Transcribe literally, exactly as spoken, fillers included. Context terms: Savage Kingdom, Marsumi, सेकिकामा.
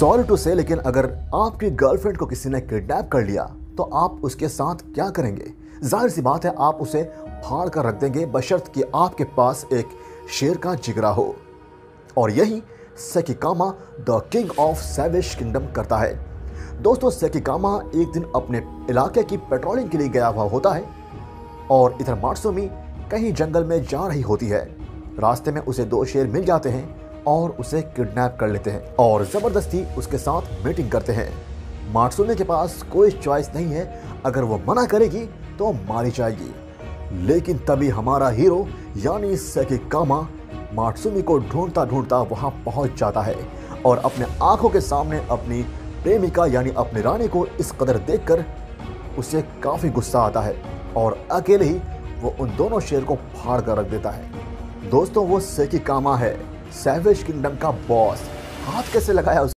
Sorry to से, लेकिन अगर आपकी गर्लफ्रेंड को किसी ने किडनैप कर लिया तो आप उसके साथ क्या करेंगे? जाहिर सी बात है आप उसे फाड़ कर रख देंगे, बशर्ते कि आपके पास एक शेर का जिगरा हो। और यही सेकिकामा the king of savage kingdom करता है। दोस्तों, सेकिकामा एक दिन अपने इलाके की पेट्रोलिंग के लिए गया हुआ होता है और इधर मार्सुमी कहीं जंगल में जा रही होती है। रास्ते में उसे दो शेर मिल जाते हैं और उसे किडनैप कर लेते हैं और ज़बरदस्ती उसके साथ मीटिंग करते हैं। मार्सुमी के पास कोई चॉइस नहीं है, अगर वो मना करेगी तो मारी जाएगी। लेकिन तभी हमारा हीरो यानी सेकिकामा मार्सुमी को ढूंढता ढूंढता वहाँ पहुँच जाता है और अपने आँखों के सामने अपनी प्रेमिका यानी अपनी रानी को इस कदर देखकर उसे काफ़ी गुस्सा आता है और अकेले ही वो उन दोनों शेर को फाड़ कर रख देता है। दोस्तों, वो सेकिकामा है, सैवेज किंगडम का बॉस। हाथ कैसे लगाया उसने?